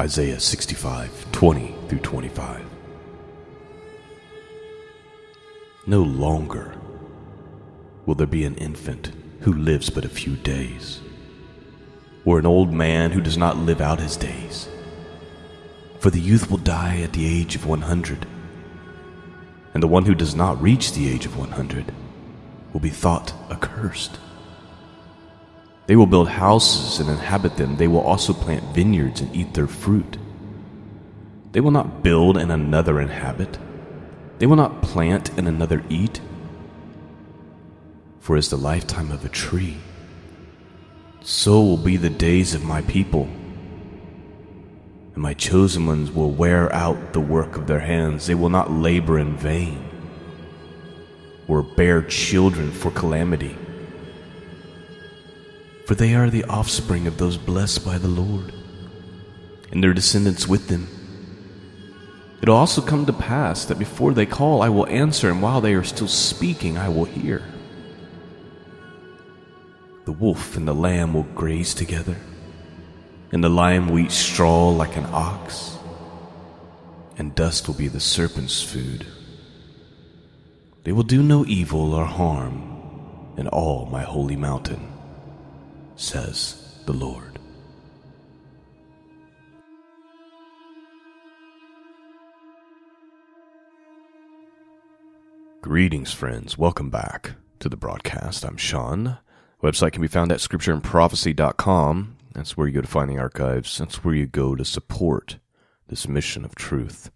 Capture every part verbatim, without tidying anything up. Isaiah sixty-five, twenty through twenty-five. No longer will there be an infant who lives but a few days, or an old man who does not live out his days. For the youth will die at the age of one hundred, and the one who does not reach the age of one hundred will be thought accursed. They will build houses and inhabit them. They will also plant vineyards and eat their fruit. They will not build and another inhabit. They will not plant and another eat. For as the lifetime of a tree, so will be the days of my people, and my chosen ones will wear out the work of their hands. They will not labor in vain, or bear children for calamity. For they are the offspring of those blessed by the Lord, and their descendants with them. It will also come to pass that before they call, I will answer, and while they are still speaking, I will hear. The wolf and the lamb will graze together, and the lion will eat straw like an ox, and dust will be the serpent's food. They will do no evil or harm in all my holy mountain, says the Lord. Greetings, friends. Welcome back to the broadcast. I'm Sean. Website can be found at scripture and prophecy dot com. That's where you go to find the archives. That's where you go to support this mission of truth.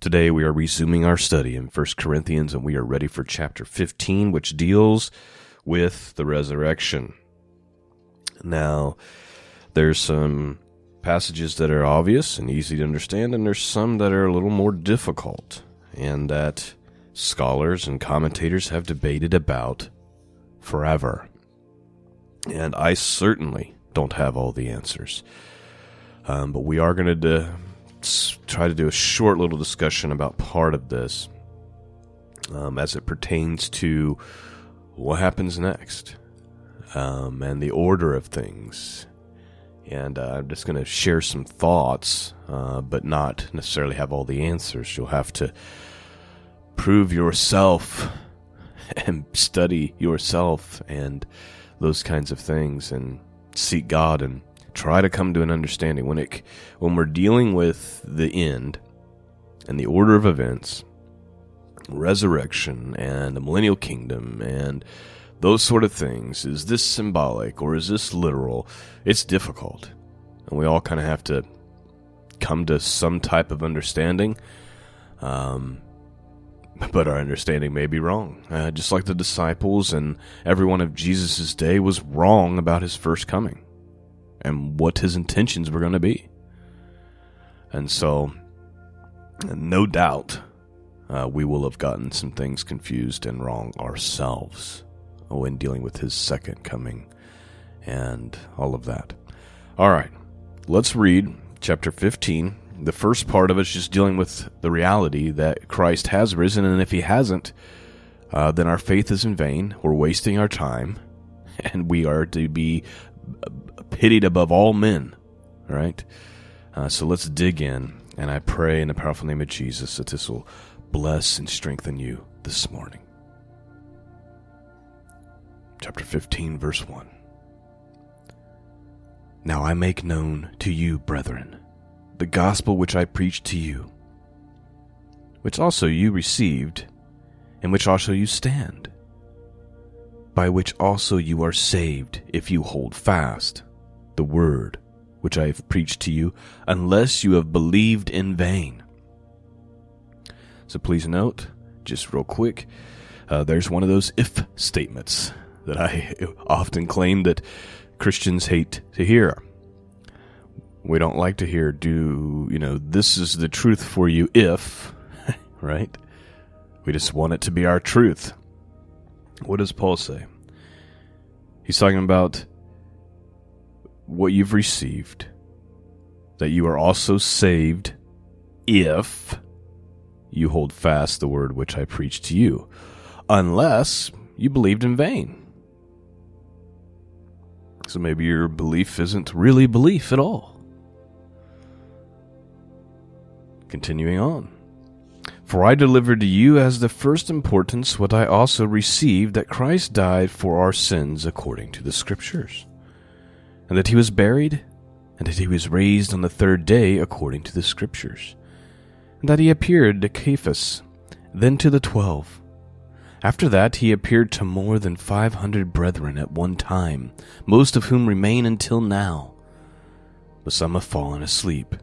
Today we are resuming our study in First Corinthians, and we are ready for chapter fifteen, which deals with the resurrection. Now, there's some passages that are obvious and easy to understand, and there's some that are a little more difficult, and that scholars and commentators have debated about forever. And I certainly don't have all the answers. Um, but we are going to try to do a short little discussion about part of this um, as it pertains to what happens next um, and the order of things. And uh, I'm just going to share some thoughts, uh, but not necessarily have all the answers. You'll have to prove yourself and study yourself and those kinds of things, and seek God and try to come to an understanding. When it, when we're dealing with the end and the order of events, resurrection and the millennial kingdom and those sort of things, is this symbolic or is this literal? It's difficult, and we all kind of have to come to some type of understanding. Um, But our understanding may be wrong. Uh, just like the disciples and everyone of Jesus' day was wrong about his first coming and what his intentions were going to be. And so, no doubt, uh, we will have gotten some things confused and wrong ourselves when dealing with his second coming and all of that. All right, let's read chapter fifteen. The first part of it is just dealing with the reality that Christ has risen, and if he hasn't, uh, then our faith is in vain. We're wasting our time, and we are to be pitied above all men, right? Uh, so let's dig in, and I pray in the powerful name of Jesus that this will bless and strengthen you this morning. Chapter fifteen, verse one. Now I make known to you, brethren, the gospel which I preached to you, which also you received, in which also you stand, by which also you are saved, if you hold fast the word which I have preached to you, unless you have believed in vain. So please note, just real quick, uh, there's one of those if statements that I often claim that Christians hate to hear. We don't like to hear, do, you know, this is the truth for you if, right? We just want it to be our truth. What does Paul say? He's talking about what you've received, that you are also saved if you hold fast the word which I preached to you, unless you believed in vain. So maybe your belief isn't really belief at all. Continuing on. For I delivered to you as the first importance what I also received, that Christ died for our sins according to the Scriptures, and that he was buried, and that he was raised on the third day according to the Scriptures, and that he appeared to Cephas, then to the twelve. After that he appeared to more than five hundred brethren at one time, most of whom remain until now, but some have fallen asleep.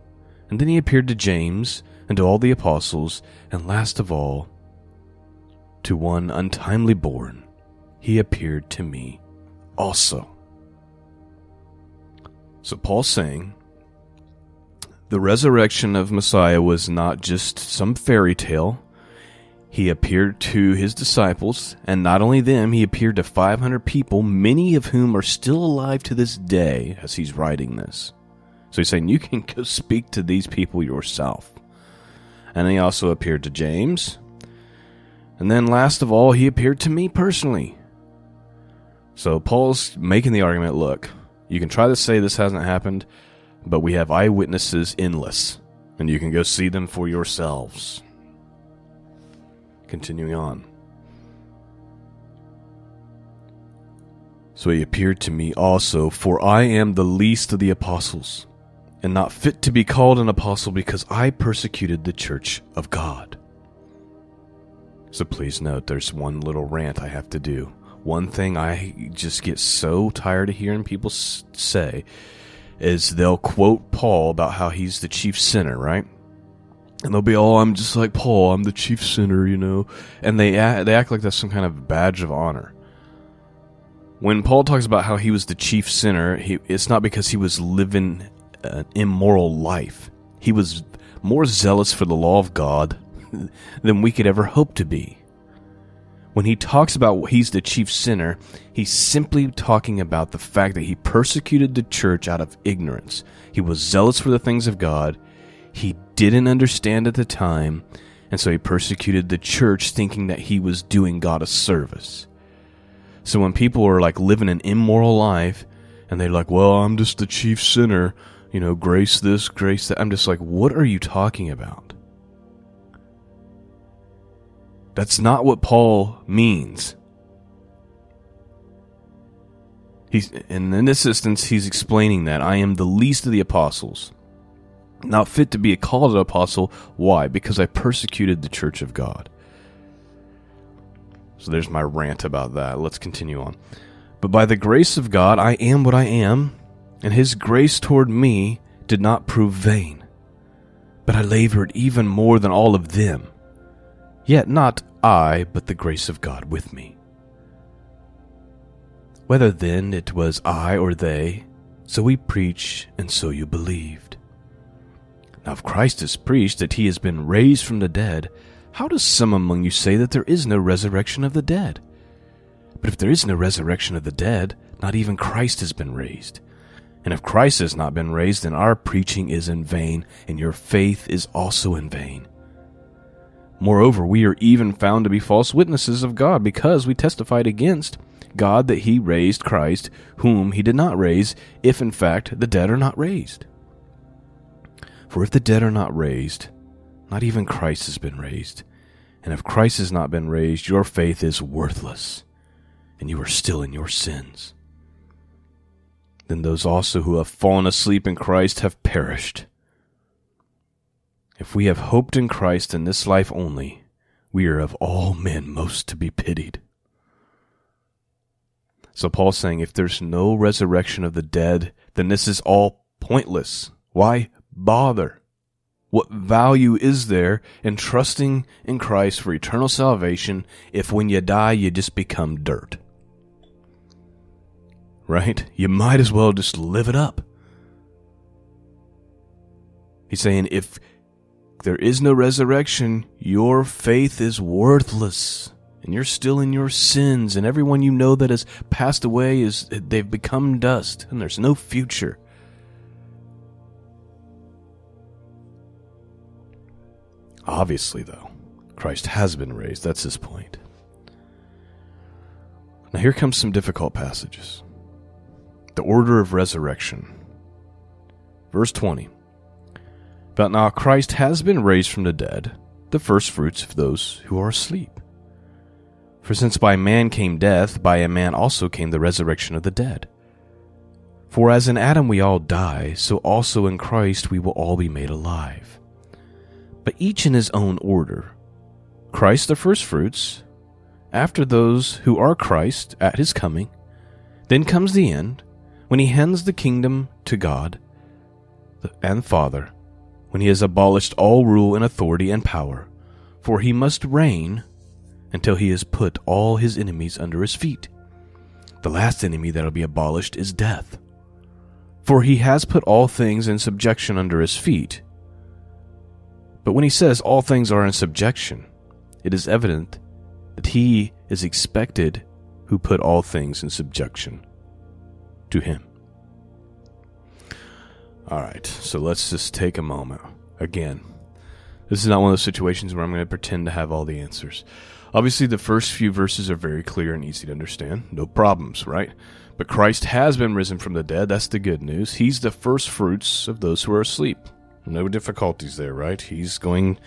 And then he appeared to James, and to all the apostles, and last of all, to one untimely born, he appeared to me also. So Paul's saying, the resurrection of Messiah was not just some fairy tale. He appeared to his disciples, and not only them, he appeared to five hundred people, many of whom are still alive to this day as he's writing this. So he's saying, you can go speak to these people yourself. And he also appeared to James. And then last of all, he appeared to me personally. So Paul's making the argument, look, you can try to say this hasn't happened, but we have eyewitnesses endless, and you can go see them for yourselves. Continuing on. So he appeared to me also, for I am the least of the apostles, and not fit to be called an apostle because I persecuted the church of God. So please note, there's one little rant I have to do. One thing I just get so tired of hearing people say is they'll quote Paul about how he's the chief sinner, right? And they'll be, oh, I'm just like Paul, I'm the chief sinner, you know. And they act, they act like that's some kind of badge of honor. When Paul talks about how he was the chief sinner, he, it's not because he was living an immoral life. He was more zealous for the law of God than we could ever hope to be. When he talks about he's the chief sinner, he's simply talking about the fact that he persecuted the church out of ignorance. He was zealous for the things of God. He didn't understand at the time, and so he persecuted the church thinking that he was doing God a service. So when people are like living an immoral life, and they're like, well, I'm just the chief sinner, you know, grace this, grace that. I'm just like, what are you talking about? That's not what Paul means. He's, and in this instance, he's explaining that I am the least of the apostles, not fit to be called an apostle. Why? Because I persecuted the church of God. So there's my rant about that. Let's continue on. But by the grace of God, I am what I am, and his grace toward me did not prove vain. But I labored even more than all of them. Yet not I, but the grace of God with me. Whether then it was I or they, so we preach, and so you believed. Now if Christ is preached that he has been raised from the dead, how does some among you say that there is no resurrection of the dead? But if there is no resurrection of the dead, not even Christ has been raised. And if Christ has not been raised, then our preaching is in vain, and your faith is also in vain. Moreover, we are even found to be false witnesses of God, because we testified against God that he raised Christ, whom he did not raise, if in fact the dead are not raised. For if the dead are not raised, not even Christ has been raised. And if Christ has not been raised, your faith is worthless, and you are still in your sins. Then those also who have fallen asleep in Christ have perished. If we have hoped in Christ in this life only, we are of all men most to be pitied. So Paul's saying, if there's no resurrection of the dead, then this is all pointless. Why bother? What value is there in trusting in Christ for eternal salvation if when you die you just become dirt? Right? You might as well just live it up. He's saying if there is no resurrection, your faith is worthless, and you're still in your sins, and everyone you know that has passed away is they've become dust, and there's no future. Obviously, though, Christ has been raised. That's his point. Now here comes some difficult passages. The order of resurrection. Verse twenty. But now Christ has been raised from the dead, the firstfruits of those who are asleep. For since by man came death, by a man also came the resurrection of the dead. For as in Adam we all die, so also in Christ we will all be made alive. But each in his own order. Christ the firstfruits, after those who are Christ at his coming. Then comes the end, when he hands the kingdom to God and Father, when he has abolished all rule and authority and power, for he must reign until he has put all his enemies under his feet. The last enemy that will be abolished is death. For he has put all things in subjection under his feet. But when he says all things are in subjection, it is evident that he is expected who put all things in subjection to him. All right, so let's just take a moment. Again, this is not one of those situations where I'm going to pretend to have all the answers. Obviously, the first few verses are very clear and easy to understand. No problems, right? But Christ has been risen from the dead. That's the good news. He's the first fruits of those who are asleep. No difficulties there, right? He's going,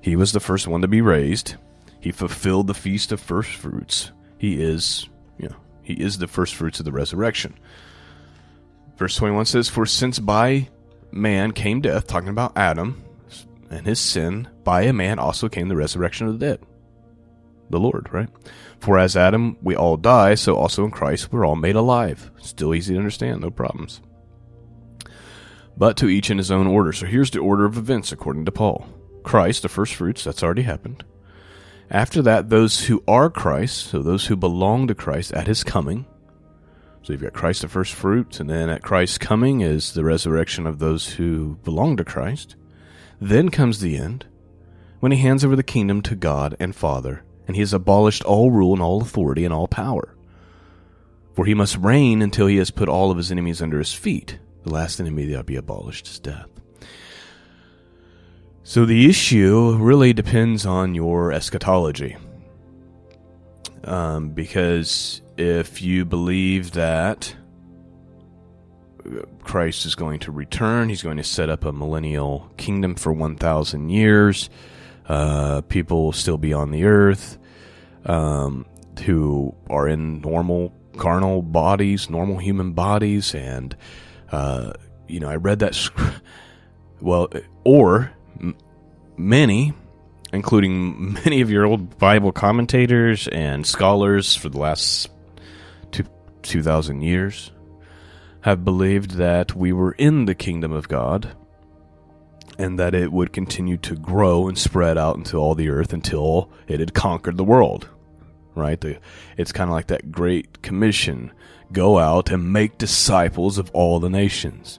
he was the first one to be raised. He fulfilled the feast of first fruits. He is, you know, he is the first fruits of the resurrection. Verse twenty-one says, for since by man came death, talking about Adam and his sin, by a man also came the resurrection of the dead. The Lord, right? For as Adam, we all die, so also in Christ, we're all made alive. Still easy to understand, no problems. But to each in his own order. So here's the order of events according to Paul. Christ, the first fruits, that's already happened. After that, those who are Christ, so those who belong to Christ at his coming. So you've got Christ, the first fruits, and then at Christ's coming is the resurrection of those who belong to Christ. Then comes the end, when he hands over the kingdom to God and Father, and he has abolished all rule and all authority and all power. For he must reign until he has put all of his enemies under his feet. The last enemy that will be abolished is death. So the issue really depends on your eschatology. Um, because if you believe that Christ is going to return, he's going to set up a millennial kingdom for one thousand years, Uh, people will still be on the earth, um, who are in normal carnal bodies, normal human bodies. And, uh, you know, I read that, sc- well, or m- many, including many of your old Bible commentators and scholars for the last two, 2,000 years have believed that we were in the kingdom of God, and that it would continue to grow and spread out into all the earth until it had conquered the world, right? The, it's kind of like that Great Commission. Go out and make disciples of all the nations.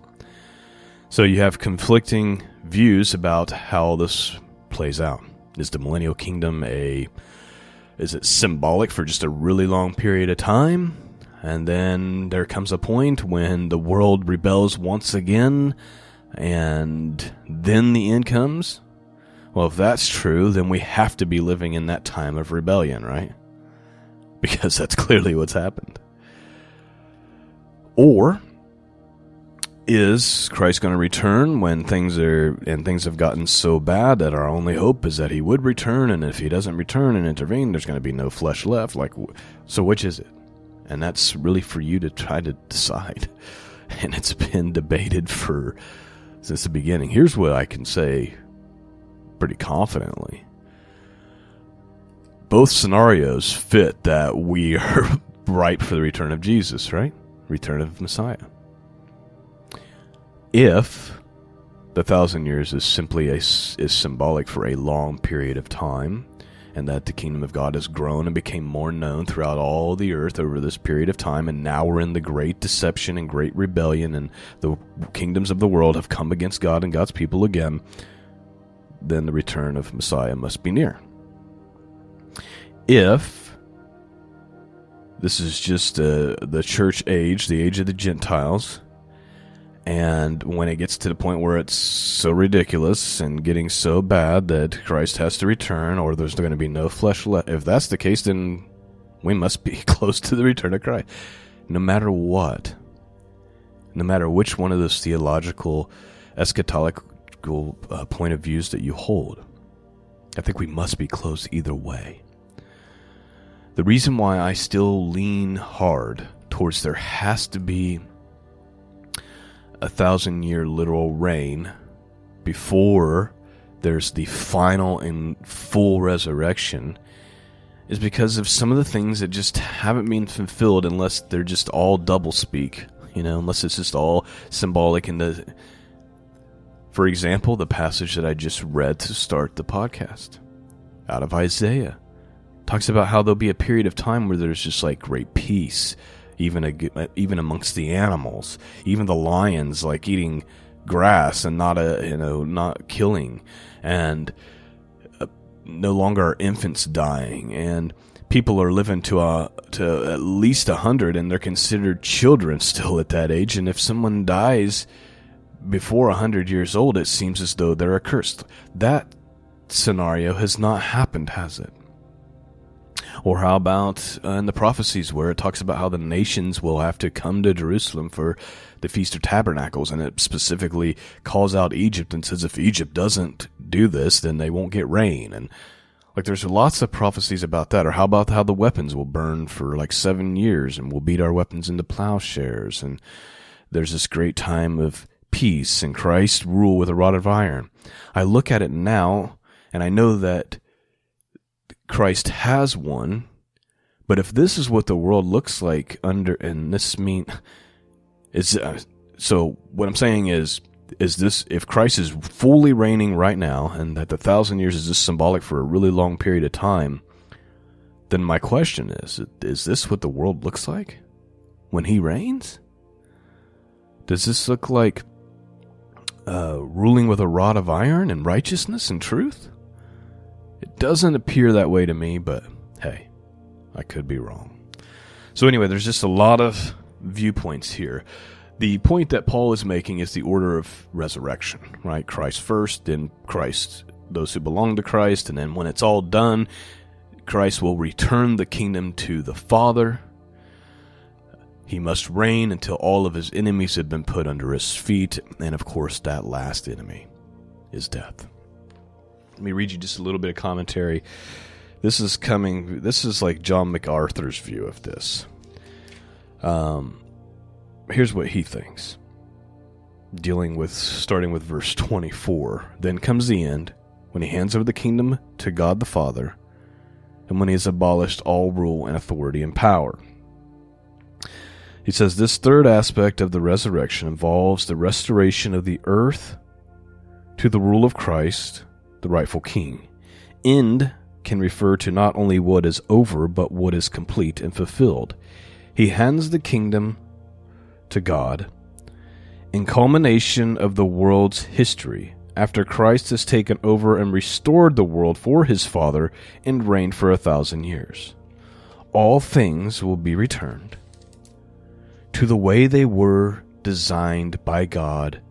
So you have conflicting views about how this plays out. Is the millennial kingdom a... Is it symbolic for just a really long period of time? And then there comes a point when the world rebels once again, and then the end comes? Well, if that's true, then we have to be living in that time of rebellion, right? Because that's clearly what's happened. Or is Christ going to return when things are and things have gotten so bad that our only hope is that he would return, and if he doesn't return and intervene, there's going to be no flesh left? Like, so which is it? And that's really for you to try to decide. And it's been debated for... since the beginning. Here's what I can say pretty confidently. Both scenarios fit that we are ripe for the return of Jesus, right? Return of Messiah. If the thousand years is simply a, is symbolic for a long period of time, and that the kingdom of God has grown and became more known throughout all the earth over this period of time, and now we're in the great deception and great rebellion, and the kingdoms of the world have come against God and God's people again, then the return of Messiah must be near. If this is just uh, the church age, the age of the Gentiles, and when it gets to the point where it's so ridiculous and getting so bad that Christ has to return, or there's going to be no flesh left, if that's the case, then we must be close to the return of Christ. No matter what, no matter which one of those theological, eschatological theological uh, point of views that you hold. I think we must be close either way. The reason why I still lean hard towards there has to be a thousand-year literal reign before there's the final and full resurrection is because of some of the things that just haven't been fulfilled unless they're just all doublespeak, you know, unless it's just all symbolic. And the, for example, the passage that I just read to start the podcast out of Isaiah talks about how there'll be a period of time where there's just like great peace, even even amongst the animals, even the lions like eating grass and not a you know not killing, and uh, no longer are infants dying, and people are living to a to at least a hundred, and they're considered children still at that age. And if someone dies before a hundred years old, it seems as though they're accursed. That scenario has not happened, has it? Or how about uh, in the prophecies where it talks about how the nations will have to come to Jerusalem for the Feast of Tabernacles, and it specifically calls out Egypt and says if Egypt doesn't do this, then they won't get rain. And like there's lots of prophecies about that. Or how about how the weapons will burn for like seven years and we'll beat our weapons into plowshares, and there's this great time of peace and Christ rule with a rod of iron. I look at it now and I know that Christ has won, but if this is what the world looks like under, and this mean is uh, so what I'm saying is is this, if Christ is fully reigning right now, and that the thousand years is just symbolic for a really long period of time, then my question is, is this what the world looks like when he reigns? Does this look like uh, ruling with a rod of iron and righteousness and truth? It doesn't appear that way to me, but hey, I could be wrong. So anyway, there's just a lot of viewpoints here. The point that Paul is making is the order of resurrection, right? Christ first, then Christ, those who belong to Christ, and then when it's all done, Christ will return the kingdom to the Father. He must reign until all of his enemies have been put under his feet, and of course that last enemy is death. Let me read you just a little bit of commentary. This is coming, this is like John MacArthur's view of this. Um, here's what he thinks. Dealing with, starting with verse twenty-four. Then comes the end, when he hands over the kingdom to God the Father, and when he has abolished all rule and authority and power. He says, this third aspect of the resurrection involves the restoration of the earth to the rule of Christ, the rightful king. End can refer to not only what is over, but what is complete and fulfilled. He hands the kingdom to God. In culmination of the world's history, after Christ has taken over and restored the world for his Father and reigned for a thousand years, all things will be returned to the way they were designed by God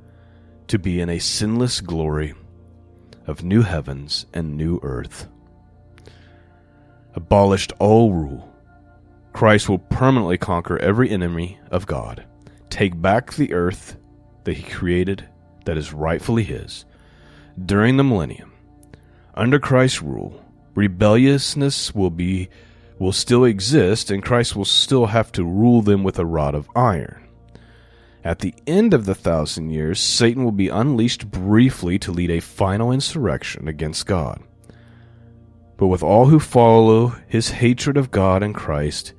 to be, in a sinless glory of new heavens and new earth. Abolished all rule, Christ will permanently conquer every enemy of God, take back the earth that he created that is rightfully his. During the millennium, under Christ's rule, rebelliousness will be will still exist, and Christ will still have to rule them with a rod of iron. At the end of the thousand years, Satan will be unleashed briefly to lead a final insurrection against God. But with all who follow his hatred of God and Christ,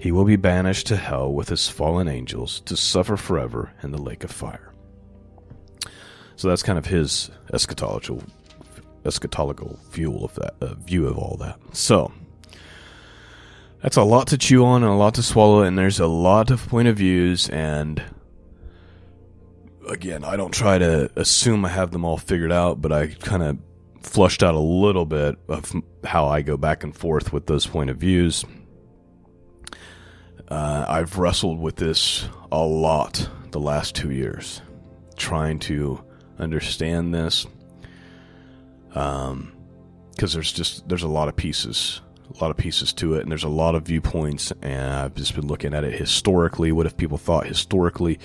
he will be banished to hell with his fallen angels to suffer forever in the lake of fire. So that's kind of his eschatological, eschatological view of that, uh, view of all that. So that's a lot to chew on and a lot to swallow, and there's a lot of point of views, and again, I don't try to assume I have them all figured out, but I kind of flushed out a little bit of how I go back and forth with those point of views. Uh, I've wrestled with this a lot the last two years, trying to understand this, um, because there's just there's a lot of pieces, a lot of pieces to it, and there's a lot of viewpoints, and I've just been looking at it historically. What have people thought historically?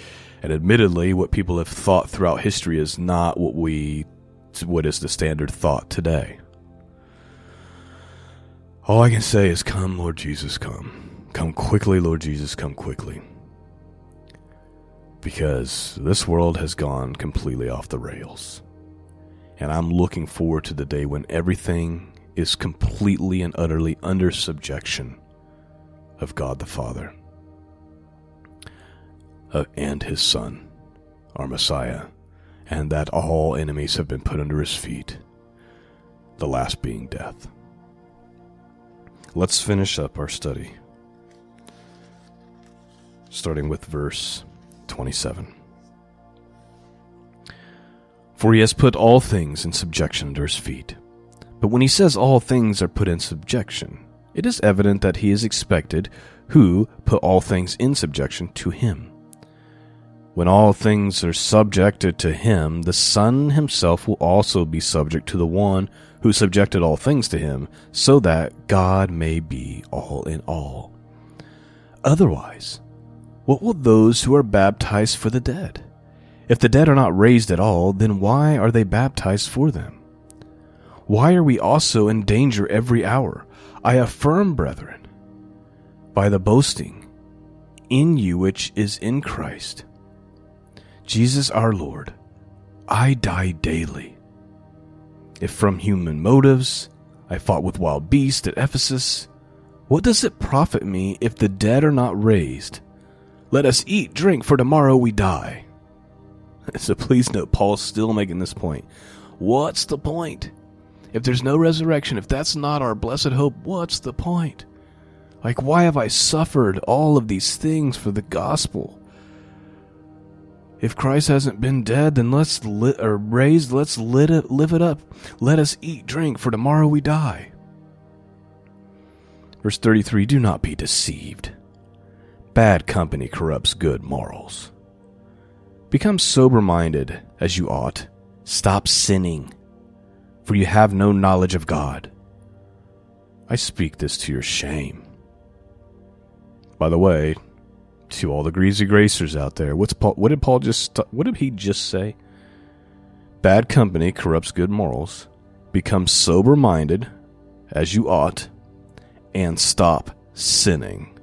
And admittedly, what people have thought throughout history is not what we, what is the standard thought today. All I can say is, come, Lord Jesus, come. Come quickly, Lord Jesus, come quickly. Because this world has gone completely off the rails. And I'm looking forward to the day when everything is completely and utterly under subjection of God the Father uh, and His Son, our Messiah, and that all enemies have been put under His feet, the last being death. Let's finish up our study, starting with verse twenty-seven. For He has put all things in subjection under His feet. But when He says all things are put in subjection, it is evident that He is expected who put all things in subjection to Him. When all things are subjected to Him, the Son Himself will also be subject to the one who subjected all things to Him, so that God may be all in all. Otherwise, what will those who are baptized for the dead? If the dead are not raised at all, then why are they baptized for them? Why are we also in danger every hour? I affirm, brethren, by the boasting in you which is in Christ Jesus our Lord, I die daily. If from human motives I fought with wild beasts at Ephesus, what does it profit me if the dead are not raised? Let us eat, drink, for tomorrow we die. So please note, Paul's still making this point. What's the point? If there's no resurrection, if that's not our blessed hope, what's the point? Like, why have I suffered all of these things for the gospel? If Christ hasn't been dead, then let's li- or raised, let's lit it, live it up. Let us eat, drink, for tomorrow we die. Verse thirty-three, do not be deceived. Bad company corrupts good morals. Become sober-minded as you ought. Stop sinning, for you have no knowledge of God. I speak this to your shame. By the way, to all the greasy gracers out there, what's Paul, what did Paul just? What did he just say? Bad company corrupts good morals. Become sober-minded, as you ought, and stop sinning.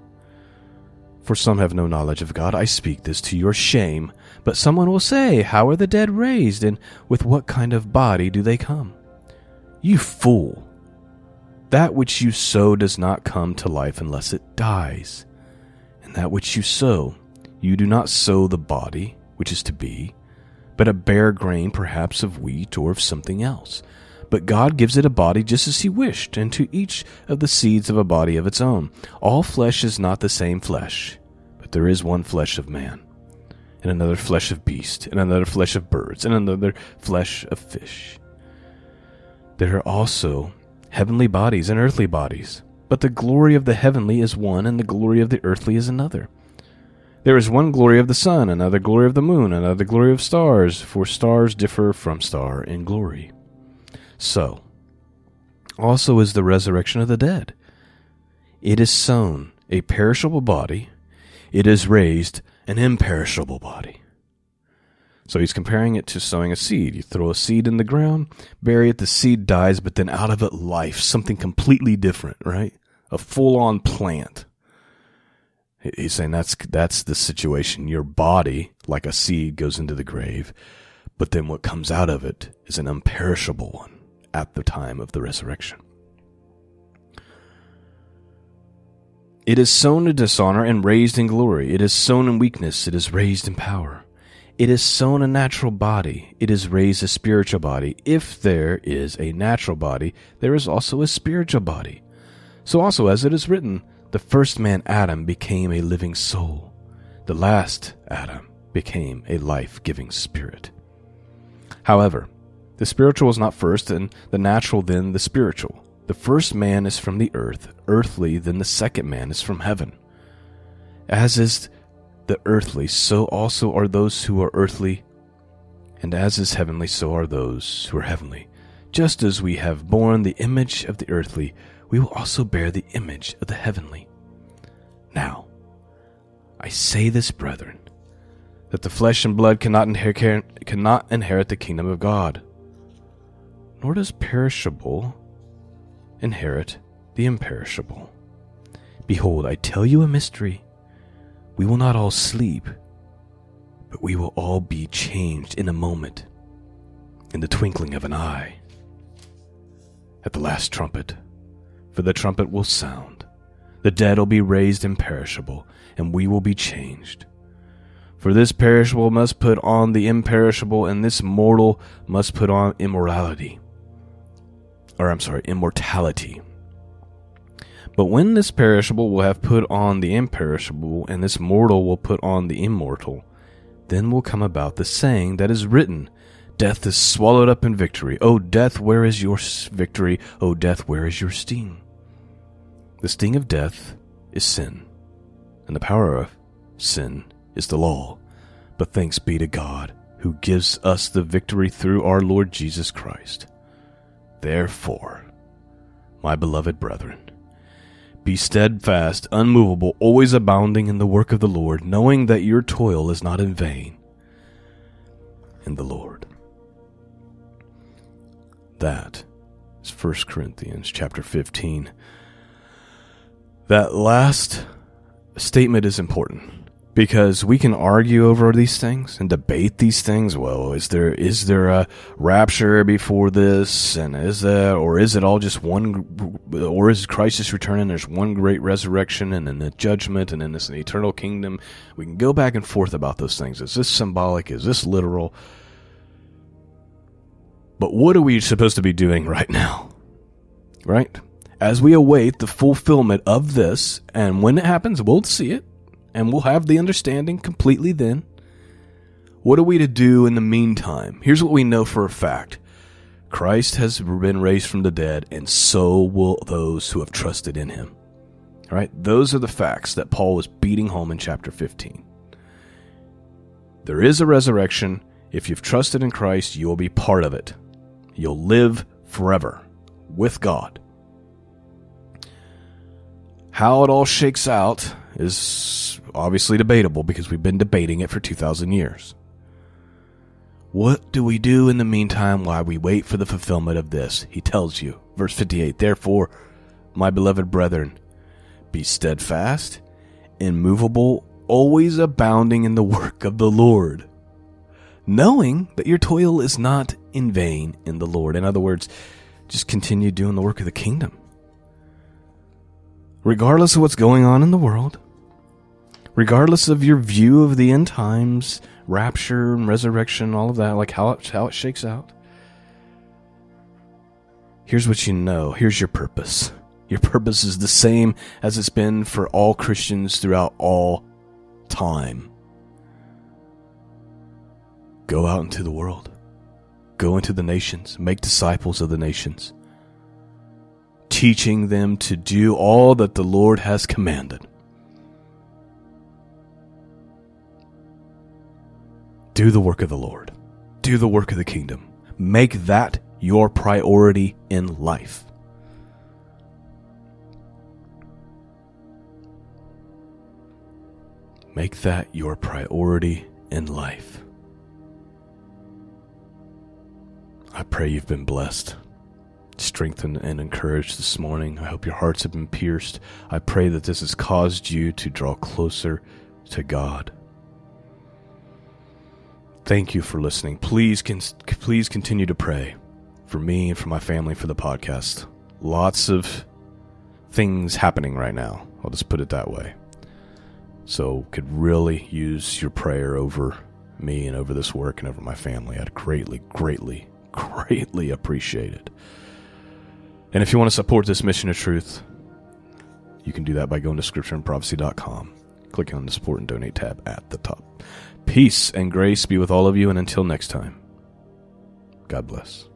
For some have no knowledge of God. I speak this to your shame. But someone will say, how are the dead raised, and with what kind of body do they come? You fool! That which you sow does not come to life unless it dies. And that which you sow, you do not sow the body, which is to be, but a bare grain perhaps of wheat or of something else. But God gives it a body just as He wished, and to each of the seeds of a body of its own. All flesh is not the same flesh, but there is one flesh of man, and another flesh of beast, and another flesh of birds, and another flesh of fish. There are also heavenly bodies and earthly bodies, but the glory of the heavenly is one, and the glory of the earthly is another. There is one glory of the sun, another glory of the moon, another glory of stars, for stars differ from star in glory. So also is the resurrection of the dead. It is sown a perishable body, it is raised an imperishable body. So he's comparing it to sowing a seed. You throw a seed in the ground, bury it, the seed dies, but then out of it life, something completely different, right? A full-on plant. He's saying that's that's the situation. Your body, like a seed, goes into the grave, but then what comes out of it is an imperishable one at the time of the resurrection. It is sown in dishonor and raised in glory. It is sown in weakness. It is raised in power. It is sown a natural body, it is raised a spiritual body. If there is a natural body, there is also a spiritual body. So also, as it is written, the first man Adam became a living soul. The last Adam became a life-giving spirit. However, the spiritual is not first, and the natural then the spiritual. The first man is from the earth, earthly, then the second man is from heaven. As is the earthly, so also are those who are earthly, and as is heavenly, so are those who are heavenly. Just as we have borne the image of the earthly, we will also bear the image of the heavenly. Now, I say this, brethren, that the flesh and blood cannot inherit, cannot inherit the kingdom of God, nor does perishable inherit the imperishable. Behold, I tell you a mystery. We will not all sleep, but we will all be changed in a moment, in the twinkling of an eye, at the last trumpet. For the trumpet will sound, the dead will be raised imperishable, and we will be changed. For this perishable must put on the imperishable, and this mortal must put on immorality. Or I'm sorry, immortality. But when this perishable will have put on the imperishable, and this mortal will put on the immortal, then will come about the saying that is written, Death is swallowed up in victory. O death, where is your victory? O death, where is your sting? The sting of death is sin, and the power of sin is the law. But thanks be to God, who gives us the victory through our Lord Jesus Christ. Therefore, my beloved brethren, be steadfast, unmovable, always abounding in the work of the Lord, knowing that your toil is not in vain in the Lord. That is First Corinthians chapter fifteen. That last statement is important because we can argue over these things and debate these things. Well, is there is there a rapture before this, and is there, or is it all just one, or is Christ's return and there's one great resurrection and then the judgment and then it's an eternal kingdom? We can go back and forth about those things. Is this symbolic? Is this literal? But what are we supposed to be doing right now? Right? As we await the fulfillment of this, and when it happens, we'll see it, and we'll have the understanding completely then. What are we to do in the meantime? Here's what we know for a fact. Christ has been raised from the dead, and so will those who have trusted in him. All right? Those are the facts that Paul was beating home in chapter fifteen. There is a resurrection. If you've trusted in Christ, you will be part of it. You'll live forever with God. How it all shakes out is obviously debatable because we've been debating it for two thousand years. What do we do in the meantime while we wait for the fulfillment of this? He tells you, verse fifty-eight, Therefore, my beloved brethren, be steadfast, immovable, always abounding in the work of the Lord, knowing that your toil is not in vain in the Lord. In other words, just continue doing the work of the kingdom. Regardless of what's going on in the world, regardless of your view of the end times, rapture and resurrection, all of that, like how it, how it shakes out, here's what you know. Here's your purpose. Your purpose is the same as it's been for all Christians throughout all time. Go out into the world. Go into the nations. Make disciples of the nations, teaching them to do all that the Lord has commanded. Do the work of the Lord. Do the work of the kingdom. Make that your priority in life. Make that your priority in life. I pray you've been blessed, strengthened, and encouraged this morning. I hope your hearts have been pierced. I pray that this has caused you to draw closer to God. Thank you for listening. Please, con- please continue to pray for me and for my family, for the podcast. Lots of things happening right now. I'll just put it that way. So could really use your prayer over me and over this work and over my family. I'd greatly, greatly Greatly appreciated. And if you want to support this mission of truth, you can do that by going to scripture and prophecy dot com. Click on the support and donate tab at the top. Peace and grace be with all of you, and until next time, God bless.